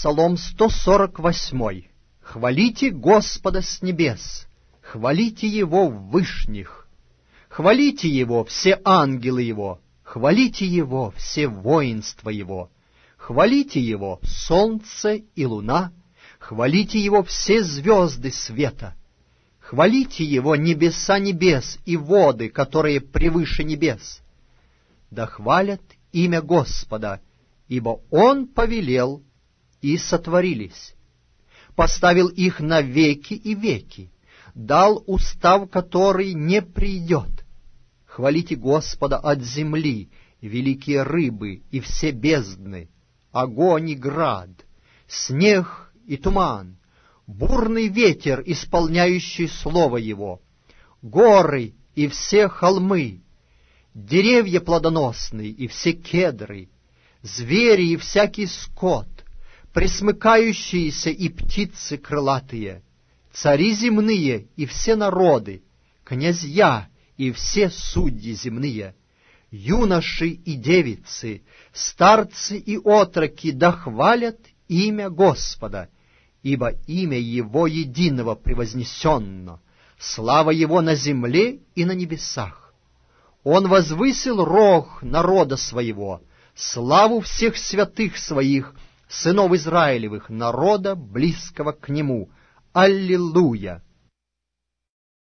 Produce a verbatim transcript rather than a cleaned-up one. Псалом сто сорок восемь. «Хвалите Господа с небес, хвалите Его в вышних, хвалите Его все ангелы Его, хвалите Его все воинства Его, хвалите Его солнце и луна, хвалите Его все звезды света, хвалите Его небеса небес и воды, которые превыше небес. Да хвалят имя Господа, ибо Он повелел, и сотворились. Поставил их на веки и веки, дал устав, который не придет. Хвалите Господа от земли, великие рыбы и все бездны, огонь и град, снег и туман, бурный ветер, исполняющий слово Его, горы и все холмы, деревья плодоносные и все кедры, звери и всякий скот, пресмыкающиеся и птицы крылатые, цари земные и все народы, князья и все судьи земные, юноши и девицы, старцы и отроки, да хвалят имя Господа, ибо имя Его единого превознесенно, слава Его на земле и на небесах. Он возвысил рог народа своего, славу всех святых своих, сынов Израилевых, народа, близкого к Нему. Аллилуйя!